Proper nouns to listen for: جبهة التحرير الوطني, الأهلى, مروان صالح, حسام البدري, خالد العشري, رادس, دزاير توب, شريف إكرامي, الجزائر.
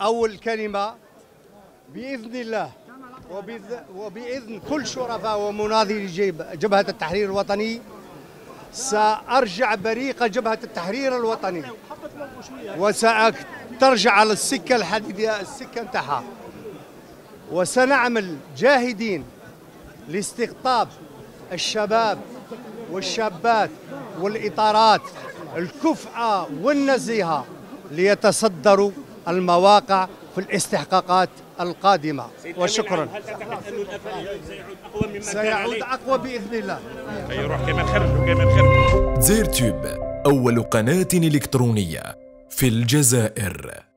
أول كلمة بإذن الله وبإذن كل شرفاء ومناضلي جبهة التحرير الوطني سأرجع بريقة جبهة التحرير الوطني وسترجع على السكة الحديدية السكة نتاعها، وسنعمل جاهدين لاستقطاب الشباب والشابات والإطارات الكفءة والنزيهة ليتصدروا المواقع في الاستحقاقات القادمة. وشكرا. هل تعتقد أن الأفعال سيعود أقوى مما كان عليه؟ سيعود أقوى بإذن الله. يروح كما خرج وكما خرج. زير تيوب أول قناة إلكترونية في الجزائر.